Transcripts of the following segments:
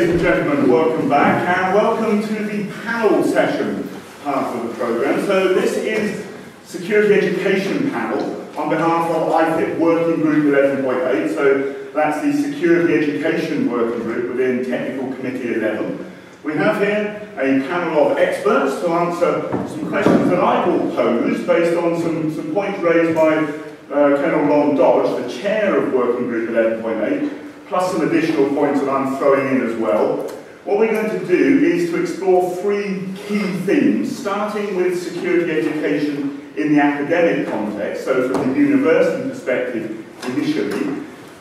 Ladies and gentlemen, welcome back and welcome to the panel session part of the program. So this is Security Education Panel on behalf of IFIP Working Group 11.8. So that's the Security Education Working Group within Technical Committee 11. We have here a panel of experts to answer some questions that I will pose based on some points raised by Colonel Ron Dodge, the chair of Working Group 11.8. plus some additional points that I'm throwing in as well. What we're going to do is to explore three key themes, starting with security education in the academic context, so from the university perspective initially,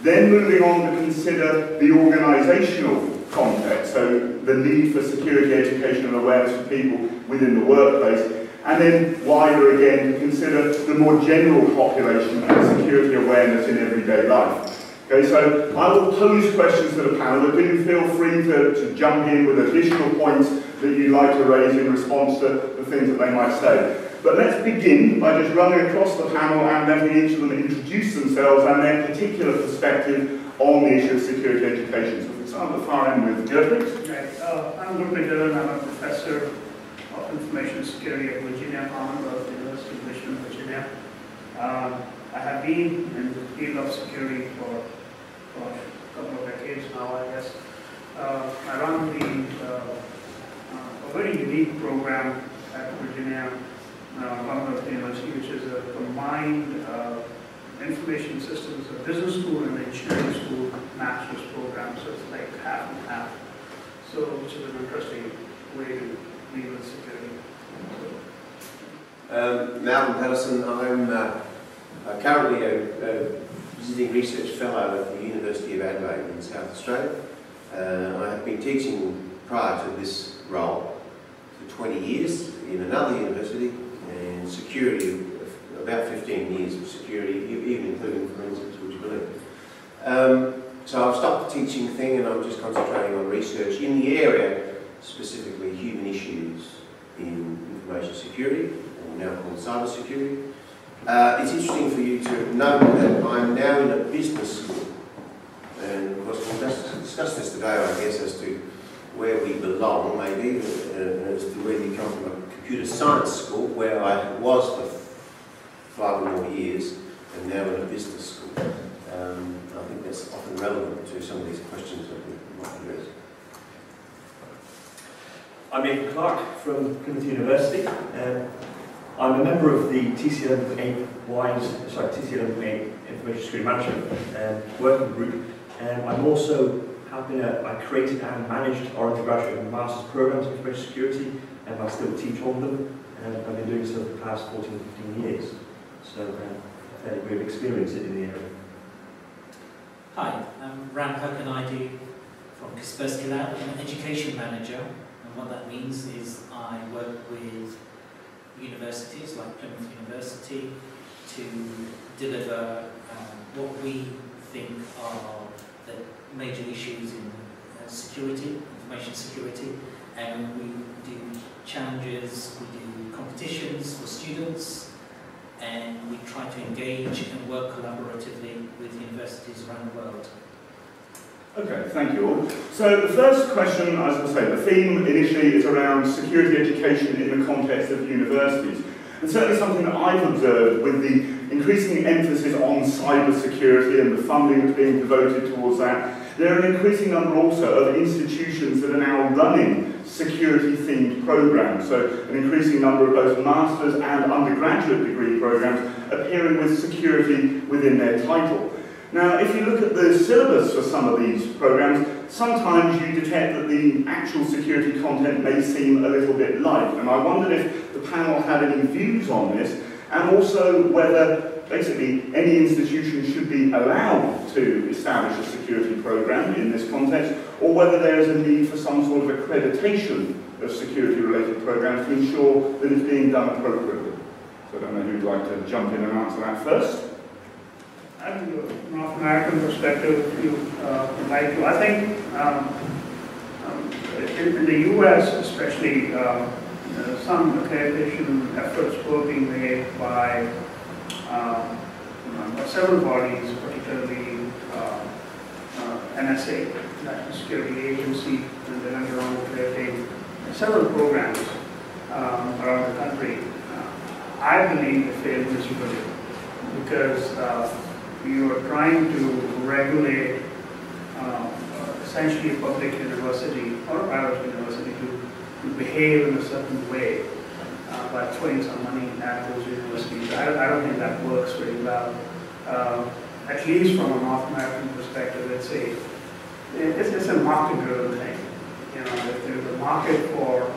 then moving on to consider the organisational context, so the need for security education and awareness for people within the workplace, and then wider again to consider the more general population and security awareness in everyday life. Okay, so I will pose questions to the panel, but do feel free to jump in with additional points that you'd like to raise in response to the things that they might say. But let's begin by just running across the panel and letting each of them introduce themselves and their particular perspective on the issue of security education. So we start at the far end with Gurpreet. Right. I'm Gurpreet Dhillon. I'm a professor of information security at Virginia Commonwealth University, Virginia. I have been in the field of security for a couple of decades now, I guess. I run a very unique program at Virginia Commonwealth University, which is a combined information systems, a business school and engineering school master's program, so it's like half and half. So, which is an interesting way to deal with security. Malcolm Patterson, I'm currently a visiting research fellow at the University of Adelaide in South Australia. I have been teaching prior to this role for 20 years in another university, and security, about 15 years of security, even including forensics, would you believe. So I've stopped the teaching thing and I'm just concentrating on research in the area, specifically human issues in information security, or now called cyber security. It's interesting for you to know that I'm now in a business school, and of course we'll just discuss this today, I guess, as to where we belong, maybe, as to whether you come from a computer science school, where I was for 5 or more years, and now in a business school. I think that's often relevant to some of these questions that we might address. I'm Ian Clark from Plymouth University. I'm a member of the TC118 Information Security Management Working Group, and I'm also I created and managed our undergraduate and master's programs in information security, and I still teach on them, and I've been doing so for the past 14 or 15 years. So a fairly great experience in the area. Hi, I'm Ram Hook and I do from Kaspersky Lab. I'm an education manager, and what that means is I work with universities like Plymouth University to deliver what we think are the major issues in security, information security, and we do challenges, we do competitions for students, and we try to engage and work collaboratively with universities around the world. Okay, thank you all. So the first question, as I say, the theme initially is around security education in the context of universities. And certainly something that I've observed with the increasing emphasis on cybersecurity and the funding that's being devoted towards that, there are an increasing number also of institutions that are now running security-themed programs. So an increasing number of both master's and undergraduate degree programs appearing with security within their title. Now, if you look at the syllabus for some of these programs, sometimes you detect that the actual security content may seem a little bit light. And I wondered if the panel had any views on this, and also whether, basically, any institution should be allowed to establish a security program in this context, or whether there is a need for some sort of accreditation of security-related programs to ensure that it's being done appropriately. So I don't know who'd like to jump in and answer that first. From North American perspective, if you would like to, I think in the US especially, some accreditation efforts were being made by several bodies, particularly NSA, National Security Agency, and then under all of their thing, several programs around the country. I believe they failed miserably because you are trying to regulate essentially a public university or a private university to behave in a certain way by throwing some money at those universities. I don't think that works very well. At least from a North American perspective, let's say, it's a market-driven thing. You know, if there's a market for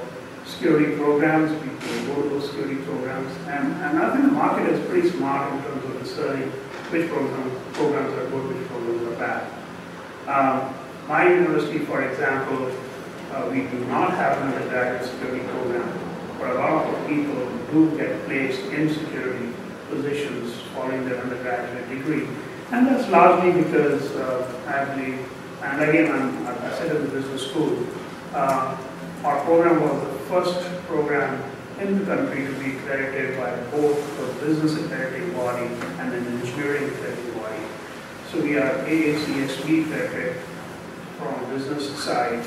security programs, people go to those security programs. And I think the market is pretty smart in terms of discerning which programs are good, which programs are bad. My university, for example, we do not have an undergraduate security program, but a lot of people do get placed in security positions following their undergraduate degree. And that's largely because I believe, and again, I said at the business school, our program was the first program in the country to be accredited by both the business accrediting body and an engineering accrediting body. So we are AACSB accredited from the business side,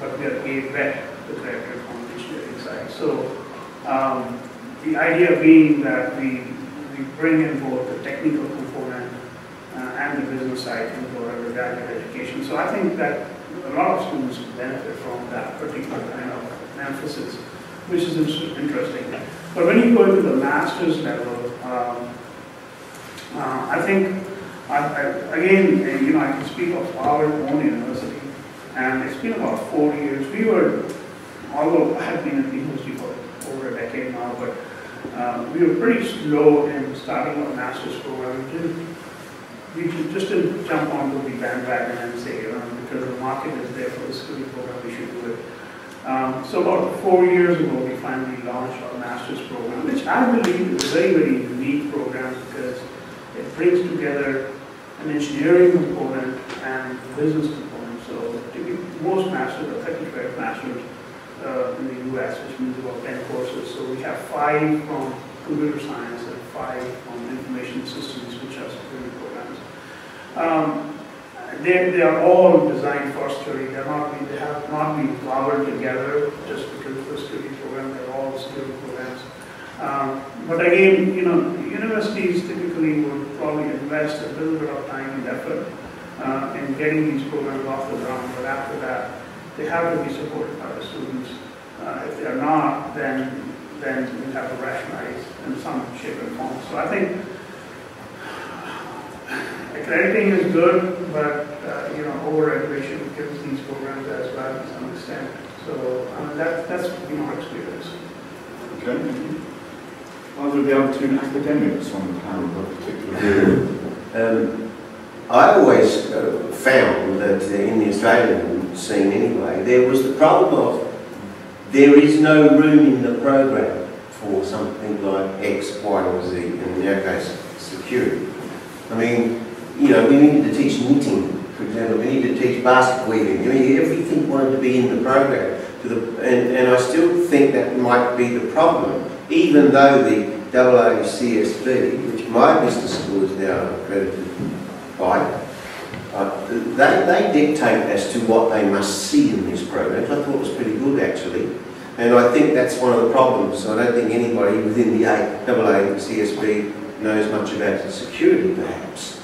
but we are ABET accredited from the engineering side. So the idea being that we bring in both the technical component and the business side into our undergraduate education. So I think that a lot of students benefit from that particular kind of emphasis, which is interesting. But when you go into the master's level, I think, again, you know, I can speak of our own university, and it's been about 4 years. We were, although I have been at the university for over a decade now, but we were pretty slow in starting our master's program. We just didn't jump onto the bandwagon and say, you know, because the market is there for the security program, we should do it. So about 4 years ago, we finally launched our master's program, which I believe is a very, very unique program because it brings together an engineering component and a business component. So most masters are 35 masters in the US, which means about 10 courses. So we have 5 from computer science and 5 from information systems, which are security programs. They are all designed for security. They have not been flowered together just because of the security program. They're all security programs. But again, you know, universities typically would probably invest a little bit of time and effort in getting these programs off the ground, but after that, they have to be supported by the students. If they are not, then you have to rationalize in some shape and form. So I think accrediting is good, but you know, over-regulation kills these programs as well to some extent. So that's been our experience. Okay. Are there the two academics on the panel of a particular period? I always found that in the Australian scene anyway, there was the problem of there is no room in the program for something like X, Y, or Z, in our case, security. I mean, you know, we needed to teach knitting, for example, we needed to teach basket weaving, I mean, everything wanted to be in the program. And I still think that might be the problem, even though the AACSB, which my business school is now accredited by, they dictate as to what they must see in these programs. I thought it was pretty good actually, and I think that's one of the problems. I don't think anybody within the AACSB knows much about security perhaps,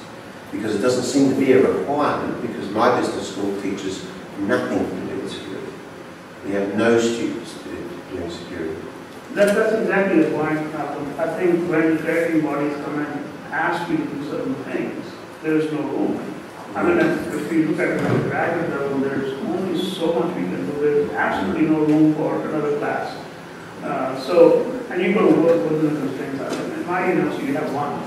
because it doesn't seem to be a requirement, because my business school teaches nothing to do with security. We have no students doing security. That's exactly the point. I think when accrediting bodies come and ask you to do certain things, there is no room. I mean, if we look at the graduate level, there is only so much we can do. There is absolutely no room for another class. So, and you've got to work within the constraints. I mean, in my university, you have one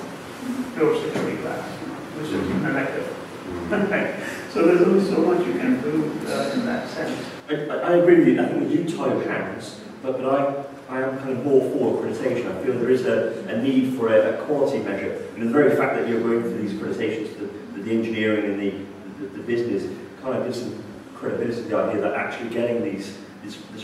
pure security class, which is an elective. So there's only so much you can do in that sense. I agree with you. I think you tie your hands, but I am kind of more for accreditation. I feel there is a need for a quality measure. And the very fact that you're going through these accreditations, the engineering and the business, kind of gives some credibility to the idea that actually getting this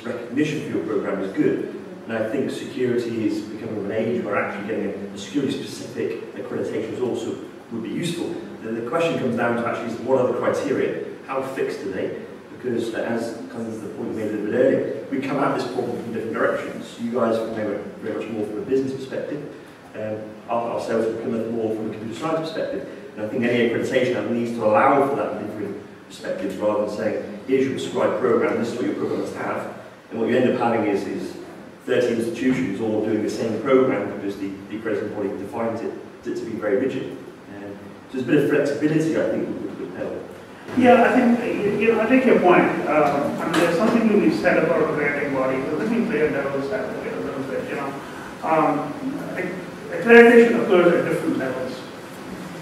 recognition for your program is good. And I think security is becoming an age where actually getting a security-specific accreditation also would be useful. The question comes down to actually what are the criteria? how fixed are they? Because as comes to the point made a little bit earlier, we come at this problem from different directions. You guys may work very much more from a business perspective, ourselves at Plymouth more from a computer science perspective. And I think any accreditation needs to allow for that in different perspectives rather than saying, here's your prescribed program, this is what your programs have. And what you end up having is 30 institutions all doing the same program because the accrediting body defines it to be very rigid. So there's a bit of flexibility, I think, would help. Yeah, I think, you know, I take your point. I mean, there's something to be said about a accrediting body. So let me play a devil's advocate a little bit, you know. Accreditation occurs at different levels.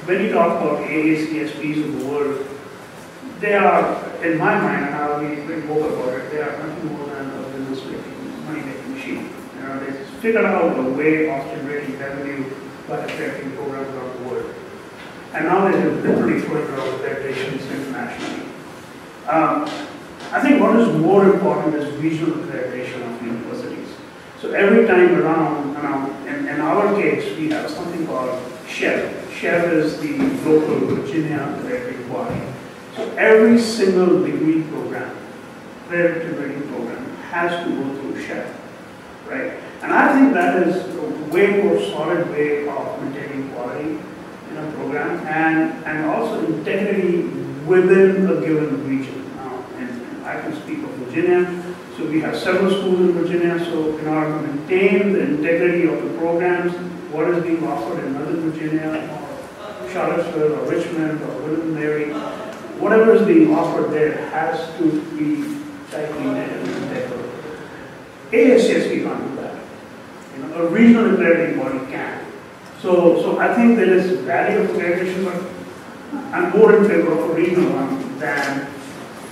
When you talk about AACSBs of the world, they are, in my mind, and I'll be very vocal about it, they are nothing more than a business-making, money-making machine. You know, they figured out a way of generating revenue by accrediting programs around the world. And now they're literally throwing around accreditations internationally. I think what is more important is regional accreditation of universities. So every time around, you know, in our case, we have something called SHEP. SHEP is the local Virginia accrediting body. So every single degree program, accrediting program, has to go through SHEP, right? And I think that is a way more solid way of maintaining quality in a program, and also integrity within a given region. And I can speak of Virginia, so we have several schools in Virginia, so in order to maintain the integrity of the programs, what is being offered in Northern Virginia, or Charlottesville, or Richmond, or William & Mary, whatever is being offered there has to be tightly integral. AACSB can't do that. You know, a regional accrediting body can. So I think there is value of accreditation, but I'm more in favor of a regional one than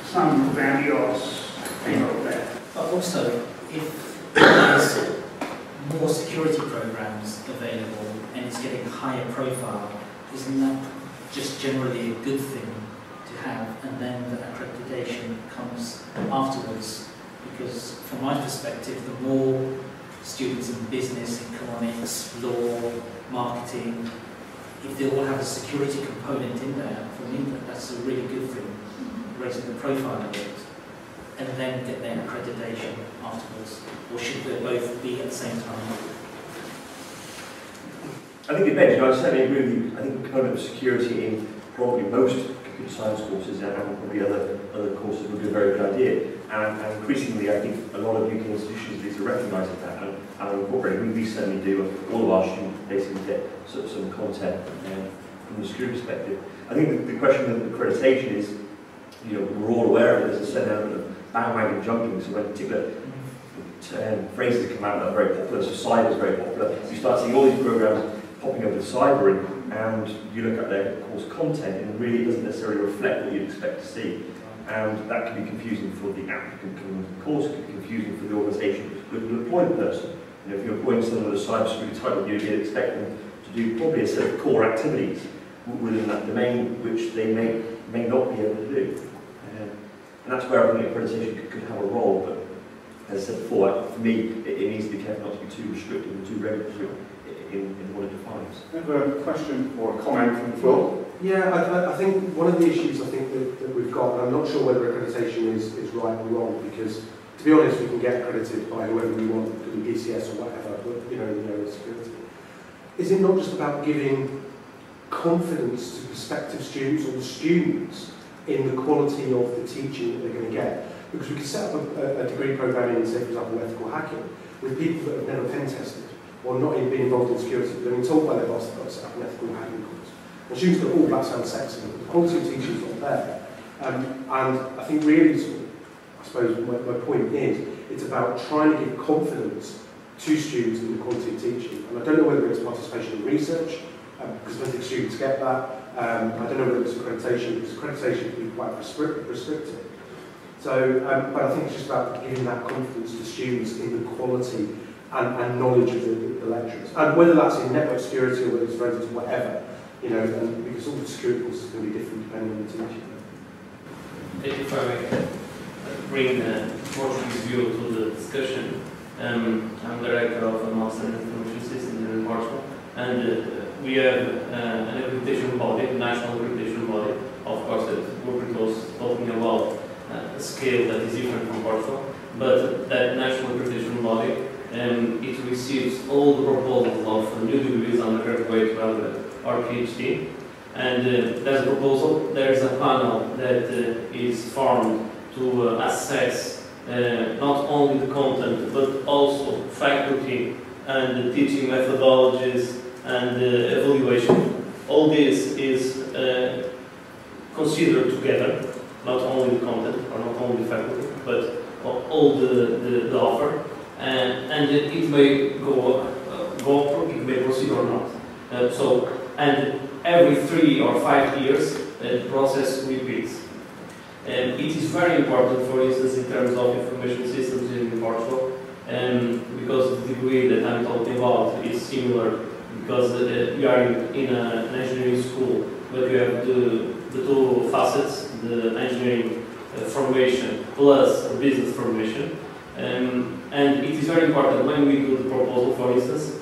some value or thing like that. But also, if there's more security programs available and it's getting higher profile, isn't that just generally a good thing to have? And then the accreditation comes afterwards, because from my perspective, the more students in business, economics, law, marketing, if they all have a security component in there, for me that's a really good thing, raising the profile of it, and then get their accreditation afterwards, or should they both be at the same time? I think it mentioned, I certainly agree with you, I think the component of security in probably most computer science courses and probably other courses would be a very good idea. And increasingly, I think a lot of UK institutions are recognising that and incorporating. We certainly do. All of our students basically get sort of some content from the security perspective. I think the question of accreditation is, you know, we're all aware of it. There's a certain element of bandwagon jumping. So when particular phrases come out that are very popular, so cyber is very popular, you start seeing all these programs popping up with cyber, and you look at their course content, and it really doesn't necessarily reflect what you'd expect to see. And that can be confusing for the applicant coming to the course, it can be confusing for the organisation looking to employ the person. You know, if you're employing someone with a cybersecurity title, you'd expect them to do probably a set of core activities within that domain, which they may not be able to do. And that's where I think accreditation could have a role, but as I said before, for me, it needs to be careful not to be too restrictive and too regulatory in what it defines. I have a question or a comment from the floor. Yeah, I think one of the issues I think that we've got, and I'm not sure whether accreditation is right or wrong, because to be honest, we can get accredited by whoever we want, it could be BCS or whatever, but you know, it's security. Is it not just about giving confidence to prospective students or the students in the quality of the teaching that they're going to get? Because we could set up a degree programming in, say, for example, ethical hacking with people that have never pen tested or not even been involved in security, but they've been told by their boss they've got to set up an ethical hacking course. And students go, oh, that sounds sexy, but the quality of teaching is not there. And I think really, I suppose my point is, it's about trying to give confidence to students in the quality of teaching. And I don't know whether it's participation in research, because I think students get that. I don't know whether it's accreditation, because accreditation can be quite restrictive. So, but I think it's just about giving that confidence to students in the quality and knowledge of the lectures. And whether that's in network security or whether it's related to whatever, you know, and because all the security courses can be different depending on the teacher. If I may bring Portuguese view to the discussion, I'm director of a Master in Information Systems in Portugal, and we have an accreditation body, national accreditation body, of course, that working close, talking scale that is different from Portugal, but that national accreditation body, it receives all the proposals of new degrees undergraduate, graduate, or PhD. And there's a proposal, there's a panel that is formed to assess not only the content, but also faculty and the teaching methodologies and evaluation. All this is considered together, not only the content or not only the faculty, but all the offer, and it may go, it may proceed or not. And every 3 or 5 years, the process repeats. It is very important, for instance, in terms of information systems in Portugal, because the degree that I'm talking about is similar, because we are in an engineering school, but we have the two facets, the engineering formation plus business formation. And it is very important when we do the proposal, for instance,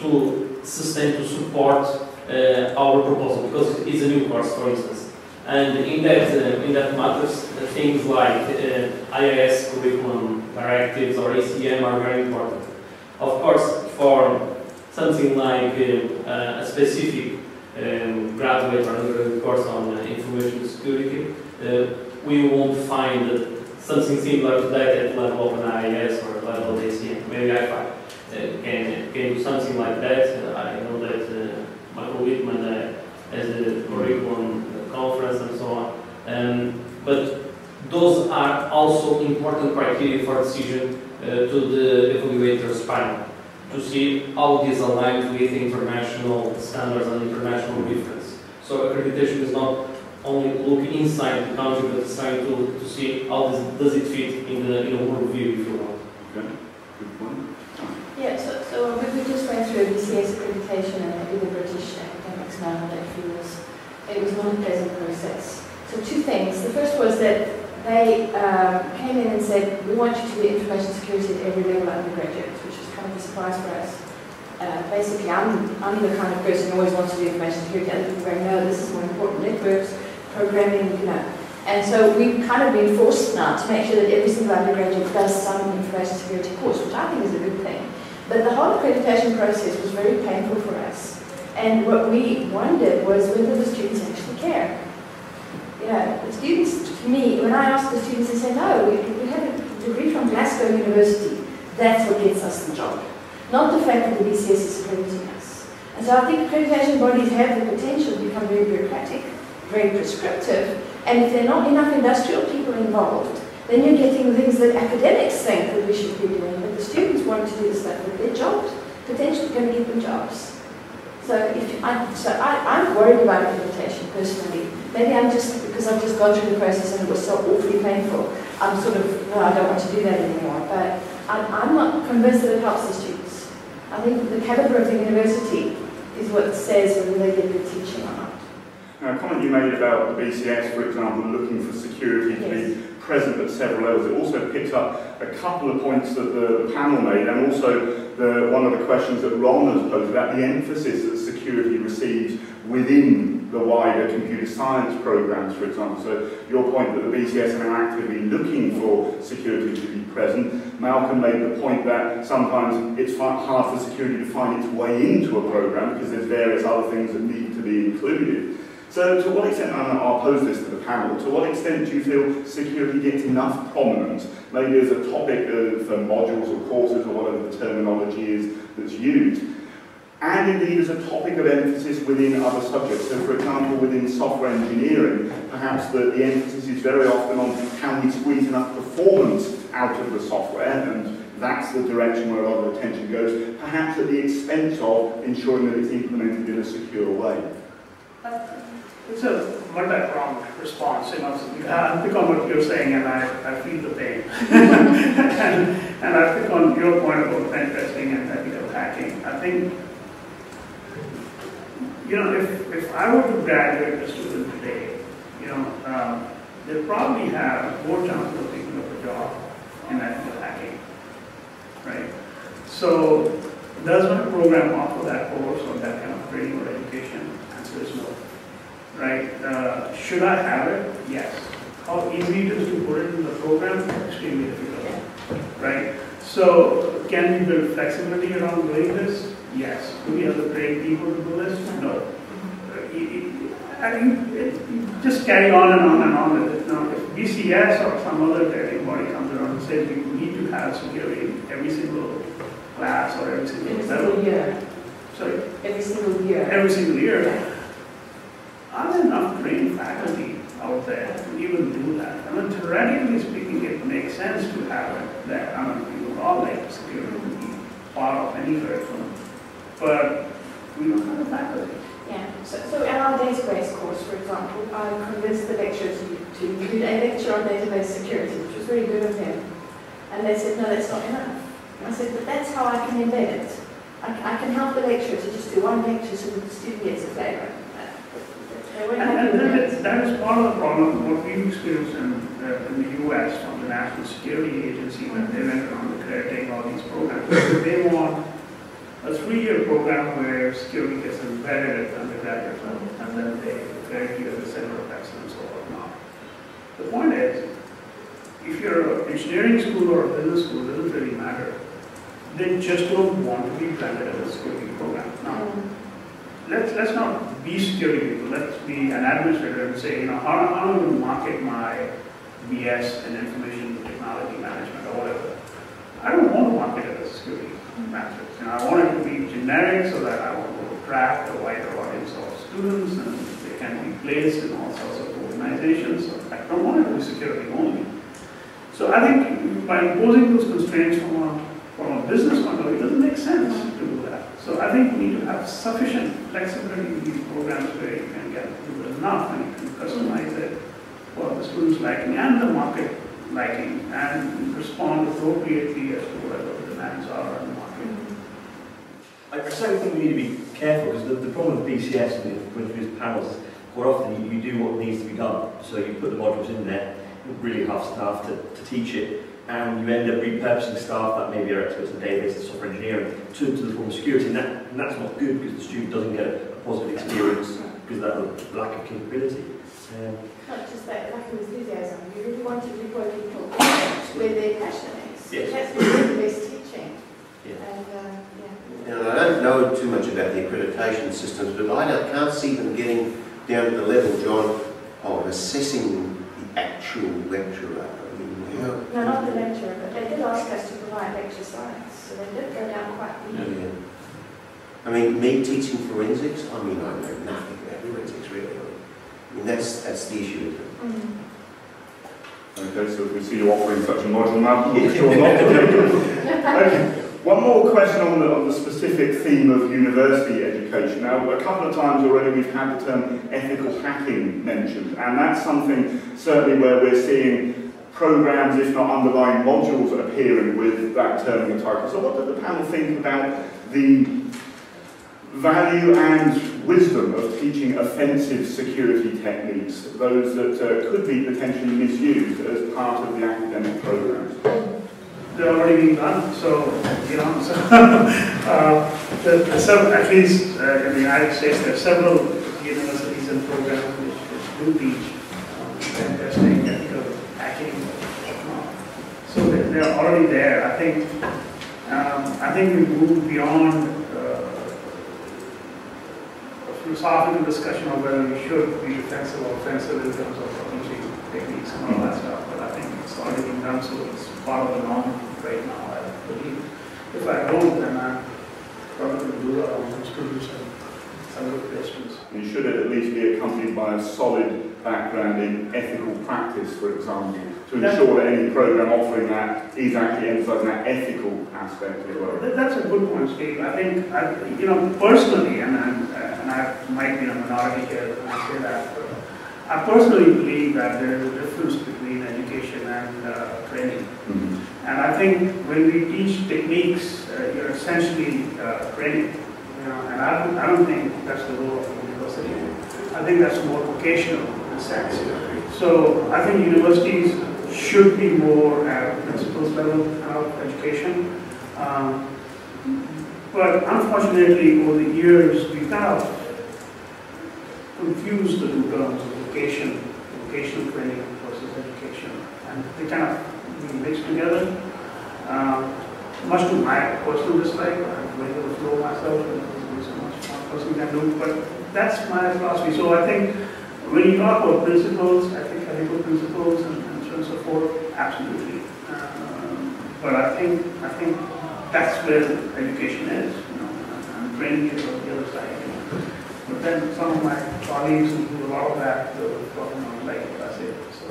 to support our proposal, because it's a new course, for instance. And in that matters, things like IAS curriculum directives or ACM are very important. Of course, for something like a specific graduate or undergraduate course on information security, we won't find something similar to that at level of an IAS or level of ACM. Maybe I can do something like that. I know that Michael Whitman has a curriculum conference and so on. But those are also important criteria for decision to the evaluators panel, to see how this aligns with international standards and international reference. So accreditation is not only look inside the country, but it's trying to see how does it fit in a world view, if you want. Okay, good point. Yeah, so we just went through a BCS accreditation in the British academics now that it was not a pleasant process. So two things. The first was that they came in and said, we want you to do information security at every level undergraduate, which is kind of a surprise for us. Basically, I'm the kind of person who always wants to do information security. Other people go, no, this is more important, networks, programming, you know. And so we've kind of been forced now to make sure that every single undergraduate does some information security course, which I think is a good thing. But the whole accreditation process was very painful for us. And what we wondered was whether the students actually care. You know, the students, to me, when I asked the students, they said, no, we have a degree from Glasgow University. That's what gets us the job. Not the fact that the BCS is accrediting us. And so I think accreditation bodies have the potential to become very bureaucratic, very prescriptive, and if there are not enough industrial people involved, then you're getting things that academics think that we should be doing, but the students want to do this stuff with their jobs, potentially going to give them jobs. So I'm worried about accreditation personally. Maybe I'm just, because I've just gone through the process and it was so awfully painful, I'm sort of, well, I don't want to do that anymore, but I'm not convinced that it helps the students. I think the caliber of the university is what says whether they get good teaching or not. Now, a comment you made about the BCS, for example, looking for security to be present at several levels, it also picked up a couple of points that the panel made, and also one of the questions that Ron has posed about the emphasis that security receives within the wider computer science programs, for example. So your point that the BCS are now actively looking for security to be present, Malcolm made the point that sometimes it's hard for security to find its way into a program because there's various other things that need to be included. So to what extent, and I'll pose this to the panel, to what extent do you feel security gets enough prominence, maybe as a topic for modules or courses or whatever the terminology is that's used, and indeed as a topic of emphasis within other subjects? So for example, within software engineering, perhaps the emphasis is very often on how we squeeze enough performance out of the software, and that's the direction where a lot of attention goes, perhaps at the expense of ensuring that it's implemented in a secure way. It's a multi-pronged response, you know. I pick on what you're saying and I feel the pain. and I pick on your point about pen testing and ethical hacking. I think, you know, if I were to graduate a student today, you know, they probably have more chances of picking up a job in ethical hacking, right? So, does my program offer that course or that kind of training or education? Answer is no, right? Should I have it? Yes. how easy it is to put it in the program is extremely difficult, right? So can we build flexibility around doing this? Yes. Do we have the trained people to do this? No. I mean, it just carry on and on and on with it. Now, if BCS or some other vetting body comes around and says we need to have security in every single class or every single level. Sorry? Every single year. Every single year. Yeah. Are there enough trained faculty out there to even do that? I mean, theoretically speaking, it makes sense to have it there. I mean, we would all like security to be part of any curriculum, but we don't have the faculty. Yeah. So in our database course, for example, I convinced the lecturer to include a lecture on database security, which was very good of him. And they said, no, that's not enough. I said, but that's how I can embed it. I can help the lecturer to just do one lecture so that the student gets a flavour. And that is part of the problem, what we've experienced in the US from the National Security Agency when they went around accrediting all these programs. They want a 3-year program where security gets embedded at undergraduate level, and then they accredit you as a center of excellence or whatnot. The point is, if you're an engineering school or a business school, it doesn't really matter. They just don't want to be branded as a security program. Now, let's not be security people. Let's be an administrator and say, you know, how do I market my BS in information technology management or whatever? I don't want to market it as a security matrix. You know, I want it to be generic so that I want to attract a wider audience of students and they can be placed in all sorts of organizations. So I don't want it to be security only. So I think by imposing those constraints from a business point of view, it doesn't make sense to do that. So I think we need to have sufficient flexibility in these programs where you can get people enough and you can customize it for the students' liking and the market liking and respond appropriately as to whatever the demands are on the market. I certainly think we need to be careful because the problem with BCS and with panels is quite often you do what needs to be done. So you put the modules in there, really half staff to teach it, and you end up repurposing staff that maybe are experts in database and software engineering to the form of security, and that's not good because the student doesn't get a positive experience because of that lack of capability. Not just that lack of enthusiasm, you really want to deploy people where their passion is. Yes. That's really the best teaching. Yeah. And, yeah. Now, I don't know too much about the accreditation systems, but I can't see them getting down to the level, John, of assessing the actual lecturer. No, not the lecturer, but they did ask us to provide lecture slides, so they did go down quite deep. Yeah. I mean, me teaching forensics, I mean, I know nothing about forensics, really. I mean, that's the issue. Okay, so we see you offering such a module now, I'm sure not. Okay, one more question on the specific theme of university education. Now, a couple of times already we've had the term ethical hacking mentioned, and that's something certainly where we're seeing programs, if not underlying modules, appearing with that term in the title. So what did the panel think about the value and wisdom of teaching offensive security techniques, those that could be potentially misused as part of the academic programs? They're already being done, so, you know, so at least in the United States, there are several universities and programs which do teach testing, so they're already there. I think we move beyond a philosophical discussion of whether we should be defensive or offensive in terms of teaching techniques and all that stuff. But I think it's already been done, so it's part of the norm right now. I believe. If I don't, then I'm probably going to do that on students and some other questions. You should at least be accompanied by a solid background in ethical practice, for example. To ensure that any program offering that is actually emphasizing that ethical aspect of the work. That's a good point, Steve. I think, you know, personally, and I might be in a minority here when I say that, but I personally believe that there is a difference between education and training. And I think when we teach techniques, you're essentially training. You know, and I don't think that's the role of the university. I think that's more vocational in a sense. So I think universities should be more at principles level of education. But unfortunately, over the years, we've kind of confused the two terms of vocational training versus and they kind of mix together. Much to my personal dislike, I'm going to flow myself, and there's so much one person can do, but that's my philosophy. So I think when you talk about principles, I think ethical principles and so on and so forth, absolutely. But I think that's where education is, you know, and training is on the other side. But then some of my colleagues who do a lot of that, they're probably not like what I say. So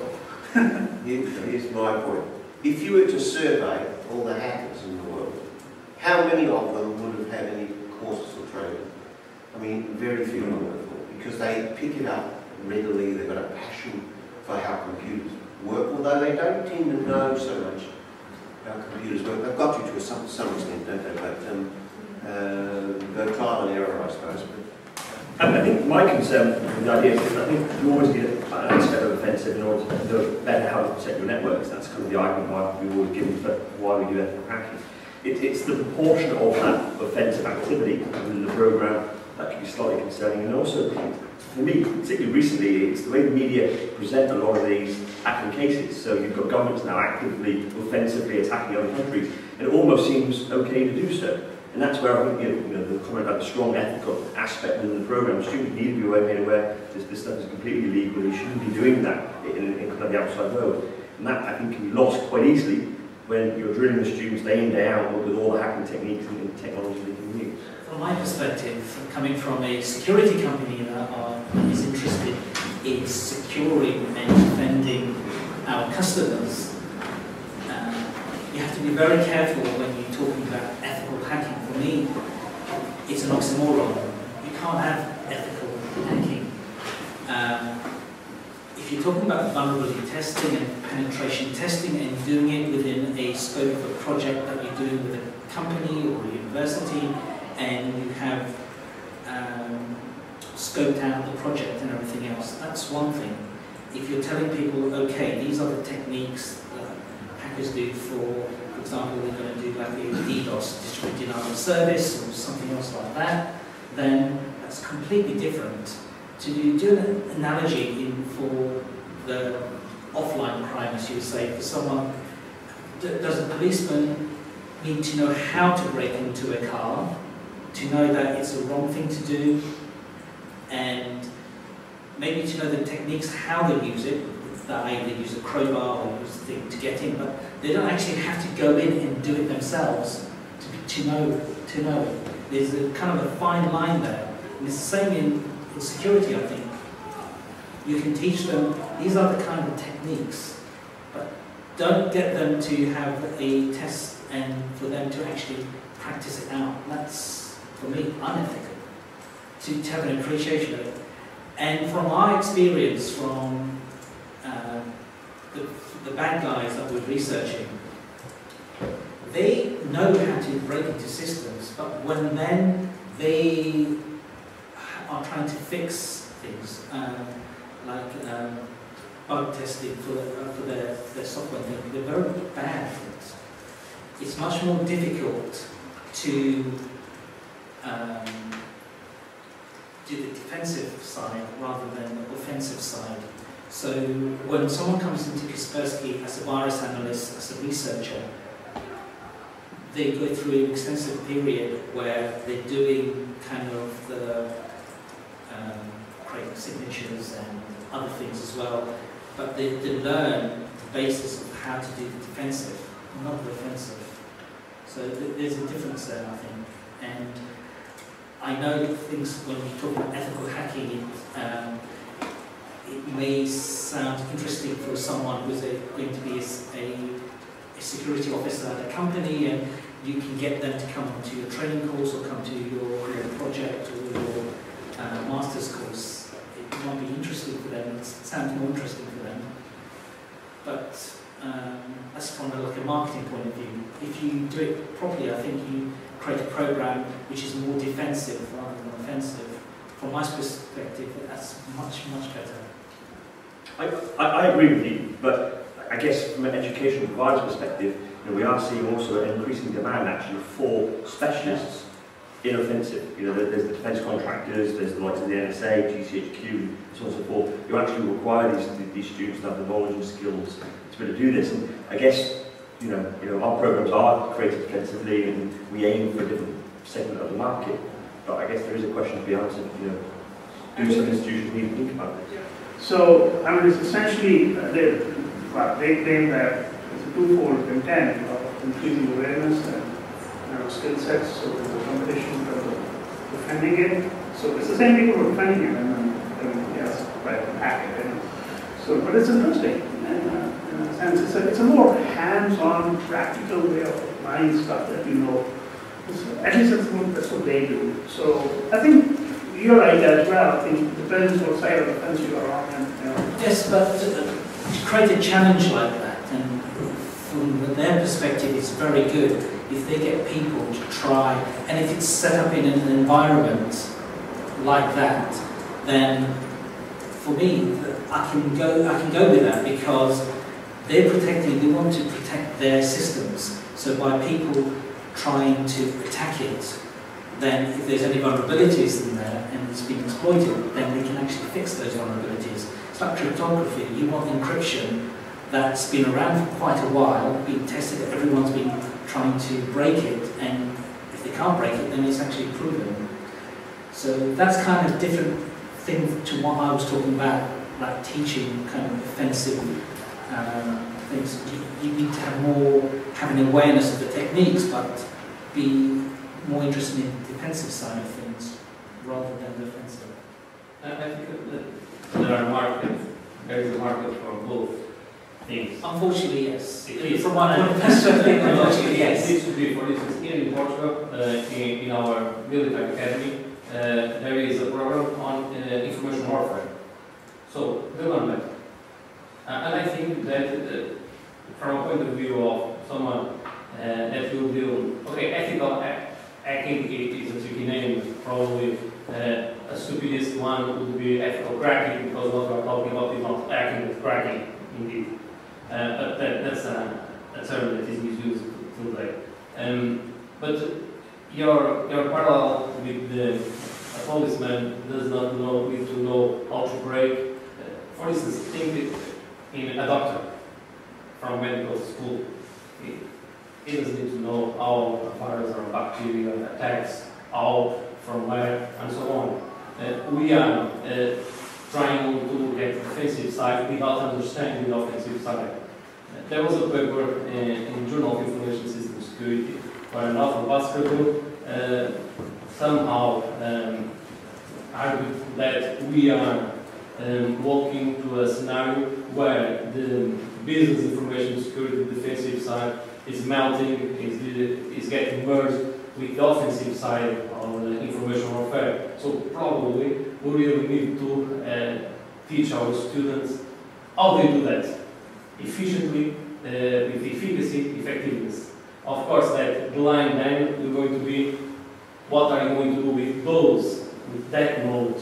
here's my point. If you were to survey all the hackers in the world, how many of them would have had any courses or training? I mean, very few of them, because they pick it up readily, they've got a passion for how computers work, although they don't tend to know so much how computers work. They've got you to some extent, don't they? But trial and error, I suppose. I think my concern with the idea is that I think you always need a set of offensive in order to know better how to protect your networks. That's kind of the argument why we always give for why we do ethical hacking. It's the proportion of that offensive activity within the program that can be slightly concerning. And also, for me, particularly recently, it's the way the media present a lot of these hacking cases. So you've got governments now actively, offensively attacking other countries, and it almost seems okay to do so. And that's where I think the comment about the strong ethical aspect within the program. Students need to be made aware this stuff is completely illegal. You shouldn't be doing that in kind of the outside world. And that, I think, can be lost quite easily when you're drilling the students day in, day out with all the hacking techniques and technology they can use. From my perspective, coming from a security company that is interested in securing and defending our customers, you have to be very careful when you're talking about ethical hacking. Me, it's an oxymoron. You can't have ethical hacking. If you're talking about vulnerability testing and penetration testing and doing it within a scope of a project that you're doing with a company or a university, and you have scoped out the project and everything else, that's one thing. If you're telling people, okay, these are the techniques that hackers do for example, they're going to do like the DDoS, distributed denial of service, or something else like that, then that's completely different. To do an analogy for the offline crime, as you would say, for someone, does a policeman need to know how to break into a car, to know that it's the wrong thing to do, and maybe to know the techniques, how they use it, that they use a crowbar or use a thing to get in, but they don't actually have to go in and do it themselves to know it. There's a kind of a fine line there. And it's the same in security, I think. You can teach them, these are the kind of techniques, but don't get them to have a test and for them to actually practice it out. That's, for me, unethical. To have an appreciation of it. And from my experience, from the bad guys that we're researching, they know how to break into systems, but when then they are trying to fix things, like bug testing for their software, they're very bad at it. It's much more difficult to do the defensive side rather than the offensive side. So when someone comes into Kaspersky as a virus analyst, as a researcher, they go through an extensive period where they're doing kind of the creating signatures and other things as well, but they learn the basis of how to do the defensive, not the offensive. So there's a difference there, I think. And I know things when you talk about ethical hacking, it may sound interesting for someone who's going to be a security officer at a company, and you can get them to come to your training course or come to your project or your master's course. It might be interesting for them, it sounds more interesting for them. But that's from like a marketing point of view. If you do it properly, I think you create a program which is more defensive rather than offensive. From my perspective, that's much, much better. I agree with you, but I guess from an educational provider's perspective, we are seeing also an increasing demand actually for specialists inoffensive. You know, there's the defence contractors, there's the likes of the NSA, GCHQ, so on and so forth. You actually require these students to have the knowledge and skills to be able to do this. And I guess, you know, our programs are created defensively, and we aim for a different segment of the market. But I guess there is a question to be answered. You know, do some institutions need to think about this? So I mean, it's essentially they claim that it's a twofold intent of increasing awareness and skill sets, so there's a competition in terms of defending it. So it's the same people who are defending it, and yes, right, hack it. So, but it's interesting, in a sense, it's a more hands-on, practical way of applying stuff that we know. At least that's what they do. So I think you're right as well. I think it depends what side of the fence you are on. Yes, but to create a challenge like that, and from their perspective, it's very good if they get people to try, and if it's set up in an environment like that, then for me, I can go with that, because they're protecting, they want to protect their systems. So by people trying to attack it, then if there's any vulnerabilities in there and it's being exploited, then we can actually fix those vulnerabilities. It's like cryptography, you want encryption that's been around for quite a while, being tested, everyone's been trying to break it, and if they can't break it, then it's actually proven. So that's kind of a different thing to what I was talking about, like teaching kind of offensive things. You need to have an awareness of the techniques, but be more interested in the defensive side of things rather than the offensive. I think that there are markets, there is a market for both. Things. Unfortunately, yes. From my point unfortunately, yes. It used to be, for instance, here in Portugal, in our military academy, there is a program on information warfare. So, government. And I think that, from a point of view of someone that will do, okay, ethical hacking is a tricky name, probably a stupidest one would be ethical cracking, because what we're talking about is not hacking, but cracking, indeed. But that's a term that is misused today. But your parallel with the policeman does not need to know how to break. For instance, think in a doctor from medical school. He doesn't need to know how a virus or a bacteria attacks, how, from where, and so on. We are trying to get the offensive side without understanding the offensive side. There was a paper in Journal of Information System Security where an author, Baskerville, somehow argued that we are walking to a scenario where the business information security defensive side is melting, is getting merged with the offensive side of the information warfare. So probably we really need to teach our students how they do that efficiently, with efficacy, effectiveness. Of course, that line then is going to be what are you going to do with those, with that knowledge.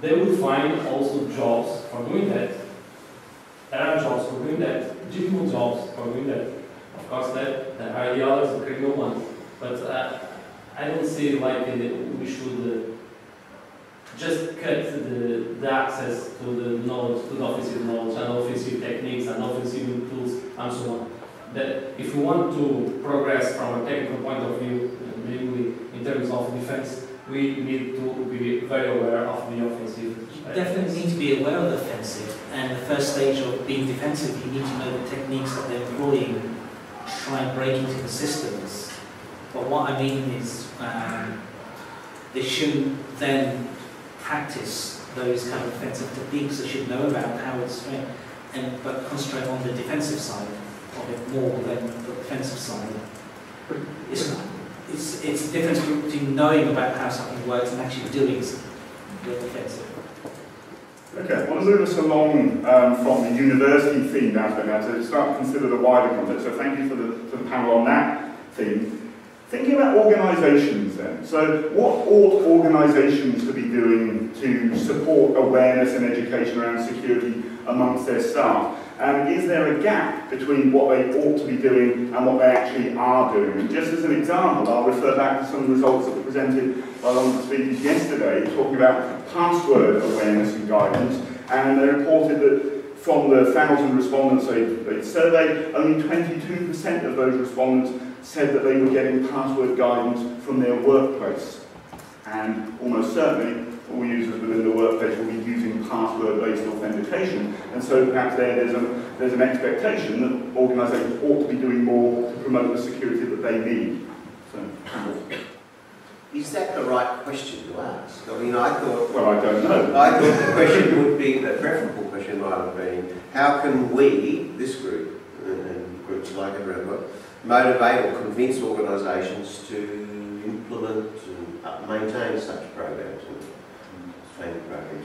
They will find also jobs for doing that. There are jobs for doing that, difficult jobs for doing that. Of course, there are the others, the criminal ones. But I don't see like we should just cut the access to the knowledge, to the offensive knowledge and offensive techniques and offensive tools and so on. That if we want to progress from a technical point of view, mainly in terms of defense, we need to be very aware of the offensive. You definitely need to be aware of the offensive, and the first stage of being defensive, you need to know the techniques that they're employing, try and break into the systems. But what I mean is, they shouldn't then practice those kind of offensive techniques. They should know about how it's trained, but concentrate on the defensive side of it more than the offensive side. It's the difference between knowing about how something works and actually doing something with offensive. Okay, I want to move us along from the university theme now for now to start to consider the wider context. So thank you for the panel on that theme. Thinking about organisations then, so what ought organisations to be doing to support awareness and education around security amongst their staff? And is there a gap between what they ought to be doing and what they actually are doing? And just as an example, I'll refer back to some results that were presented by one of the speakers yesterday, talking about password awareness and guidance, and they reported that from the 1,000 respondents they surveyed, only 22% of those respondents said that they were getting password guidance from their workplace. And almost certainly, all users within the workplace will be using password-based authentication, and so perhaps there's an expectation that organisations ought to be doing more to promote the security that they need. So. Is that the right question to ask? I mean, I thought... Well, I don't know. I thought the question would be, the preferable question might have been, how can we, this group, and groups like everyone, motivate or convince organisations to implement and maintain such programs?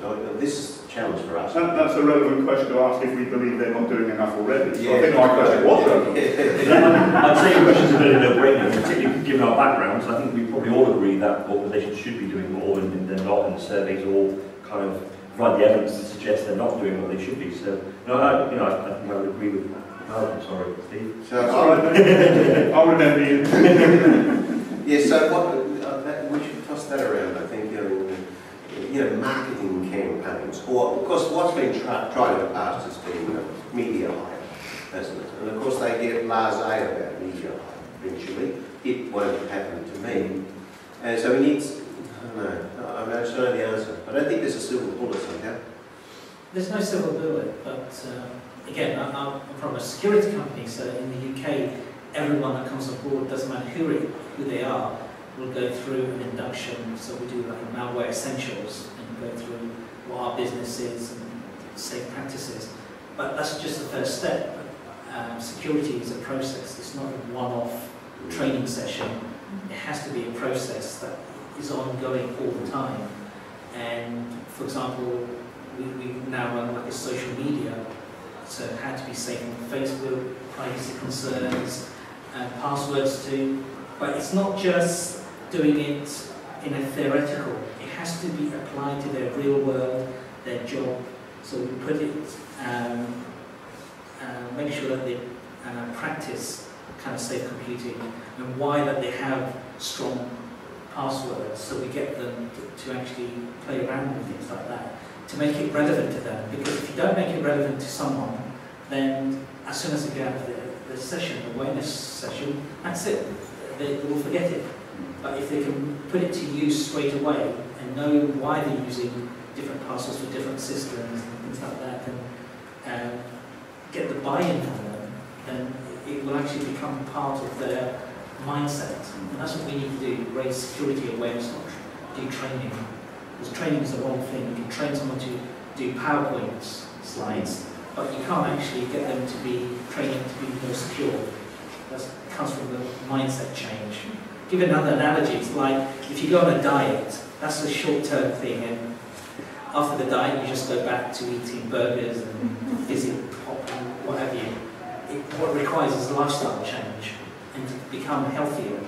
So this is a challenge for us. That's a relevant question to ask if we believe they're not doing enough already. Yeah. So I think my question was relevant. I'd say your question's a bit of a no-brainer, particularly given our backgrounds. I think we probably all agree that organisations should be doing more, and they're not, and surveys all kind of provide the evidence to suggest they're not doing what they should be. So, no, I think I would agree with that. Oh, I'm sorry, Steve. So I'll remember you. Yeah, so we should toss that around, I think. Marketing campaigns, or of course what's been tried in the past has been media hype, hasn't it? And of course they get blasé about media hype eventually. It won't happen to me. And so we need, I don't know the answer. I don't think there's a silver bullet somehow. There's no silver bullet, but again, I'm from a security company, so in the UK, everyone that comes on board, doesn't matter who they are, we'll go through an induction, so we do like a malware essentials and go through what our business is and safe practices. But that's just the first step. Security is a process, it's not a one-off training session. It has to be a process that is ongoing all the time. And for example, we now run like a social media, so how to be safe on Facebook, privacy concerns, passwords too. But it's not just doing it in a theoretical, it has to be applied to their real world, their job. So we put it, make sure that they practice kind of safe computing and why that they have strong passwords. So we get them to actually play around with things like that, to make it relevant to them. Because if you don't make it relevant to someone, then as soon as they get out of the session, the awareness session, that's it. They will forget it. But if they can put it to use straight away and know why they're using different passwords for different systems and things like that, and get the buy-in from them, then it will actually become part of their mindset. And that's what we need to do, raise security awareness, not do training. Because training is the wrong thing. You can train someone to do PowerPoint slides, but you can't actually get them to be training to be more secure. That comes from the mindset change. Give another analogy, it's like if you go on a diet, that's a short-term thing, and after the diet you just go back to eating burgers and fizzy pop and what have you. What it requires is lifestyle change and to become healthier.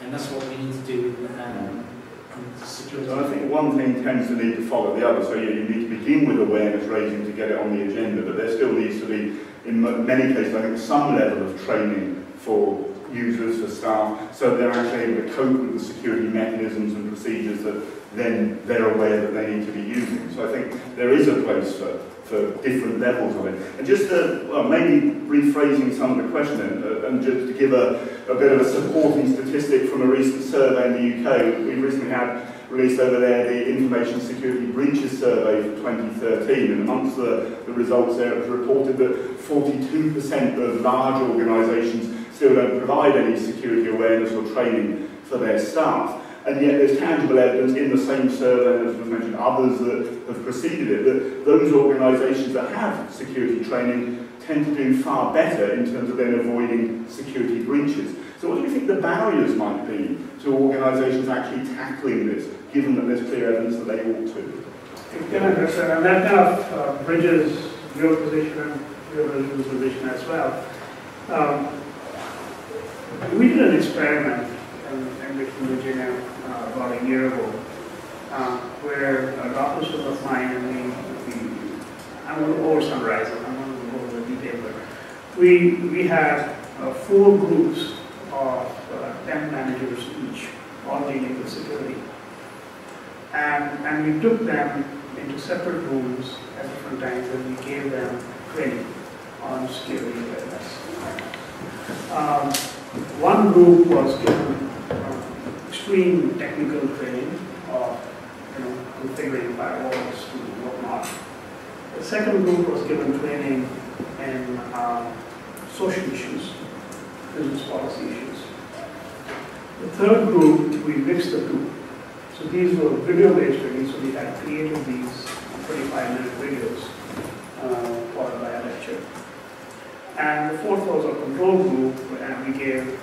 And that's what we need to do with security. So I think one thing tends to need to follow the other. So yeah, you need to begin with awareness raising to get it on the agenda, but there still needs to be, in many cases, I think some level of training for users, for staff, so they're actually able to cope with the security mechanisms and procedures that then they're aware that they need to be using. So I think there is a place for different levels of it. And just to, well, maybe rephrasing some of the question, and just to give a bit of a supporting statistic from a recent survey in the UK, we recently had released over there the Information Security Breaches Survey for 2013, and amongst the results there, it was reported that 42% of large organisations still don't provide any security awareness or training for their staff. And yet there's tangible evidence in the same survey, as was mentioned, others that have preceded it, that those organisations that have security training tend to do far better in terms of then avoiding security breaches. So what do you think the barriers might be to organisations actually tackling this, given that there's clear evidence that they ought to? Can I address that? And that kind of bridges your position and your original position as well. We did an experiment in Virginia about a year ago, where a doctorship of mine and me I'm going to over-summarize it. I'm going to go over the detail. But we have four groups of temp managers each, all dealing with security. And we took them into separate rooms at different times, and we gave them training on security awareness. One group was given extreme technical training of configuring firewalls to whatnot. The second group was given training in social issues, business policy issues. The third group, we mixed the two. So these were video-based training, so we had created these 35-minute videos followed by a lecture. And the fourth was a control group, and we gave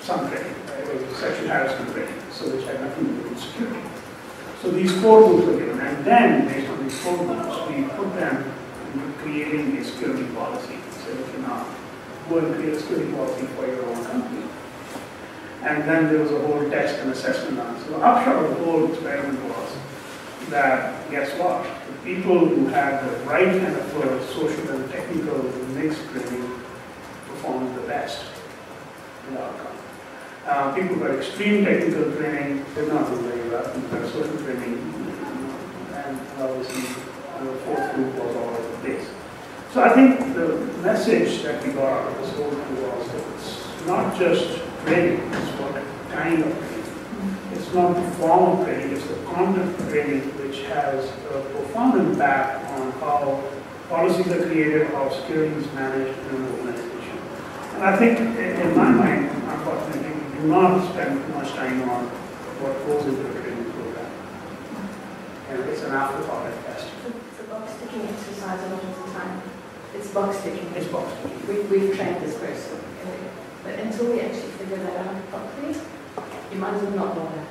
some training. It was sexual harassment training, so which had nothing to do with security. So these four groups were given, and then based on these four groups, we put them into creating a security policy. So you can now go and create a security policy for your own company. And then there was a whole test and assessment on it. So the upshot of the whole experiment was that, guess what? The people who had the right kind of social and technical mixed training performed the best in the outcome. People who had extreme technical training did not do very well. People had social training, and obviously the fourth group was all over the place. So I think the message that we got out of this whole thing was that it's not just training, it's what kind of training. It's not the form of training, it's the content of training, which has a profound impact on how policies are created, how security is managed in an organization. And I think, in my mind, unfortunately, we do not spend too much time on what goes into a training program. And it's an afterthought at best. It's a box-ticking exercise a lot of the time. It's box-ticking. It's box-ticking. We've trained this person. But until we actually figure that out properly, you might as well not bother.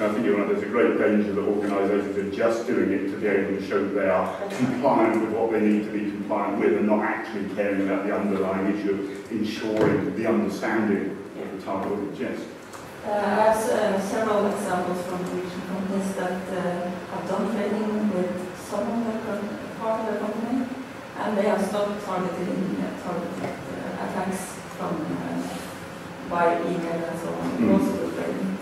I think you're right, there's a great danger that organisations are just doing it to be able to show they are compliant with what they need to be compliant with and not actually caring about the underlying issue of ensuring the understanding of the type of ingest. I have several examples from Norwegian companies that have done training with some of the part of the company and they have stopped targeting attacks from by email and so on.